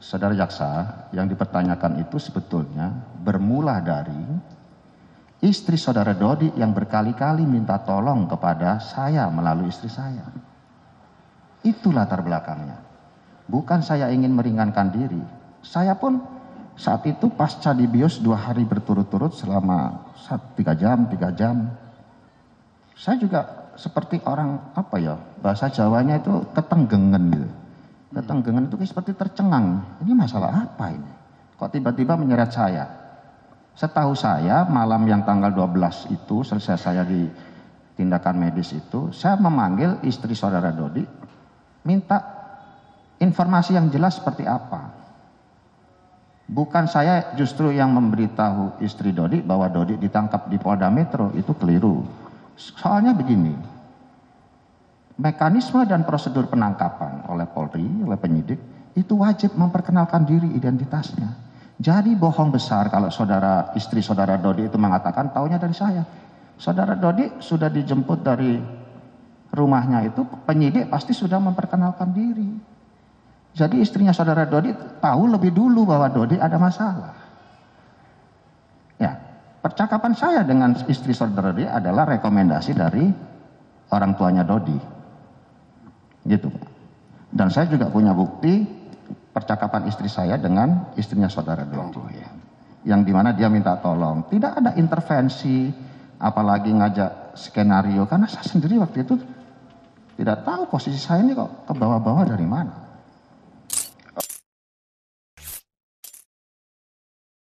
Saudara jaksa, yang dipertanyakan itu sebetulnya bermula dari istri saudara Dody yang berkali-kali minta tolong kepada saya melalui istri saya. Itu latar belakangnya. Bukan saya ingin meringankan diri. Saya pun saat itu pasca dibius 2 hari berturut-turut selama 3 jam. Saya juga seperti orang apa ya, bahasa Jawanya itu ketenggengen gitu. Ketenggengan itu seperti tercengang. Ini masalah apa ini? Kok tiba-tiba menyeret saya? Setahu saya malam yang tanggal 12 itu selesai saya di tindakan medis itu, saya memanggil istri saudara Dody, minta informasi yang jelas seperti apa. Bukan saya justru yang memberitahu istri Dody bahwa Dody ditangkap di Polda Metro, itu keliru. Soalnya begini, mekanisme dan prosedur penangkapan oleh Polri, oleh penyidik, itu wajib memperkenalkan diri identitasnya. Jadi bohong besar kalau saudara istri saudara Dody itu mengatakan taunya dari saya. Saudara Dody sudah dijemput dari rumahnya itu, penyidik pasti sudah memperkenalkan diri. Jadi istrinya saudara Dody tahu lebih dulu bahwa Dody ada masalah. Ya, percakapan saya dengan istri saudara Dody adalah rekomendasi dari orang tuanya Dody. Gitu. Dan saya juga punya bukti percakapan istri saya dengan istrinya saudara Dody, yang dimana dia minta tolong. Tidak ada intervensi, apalagi ngajak skenario, karena saya sendiri waktu itu tidak tahu posisi saya ini kok ke bawah-bawah dari mana.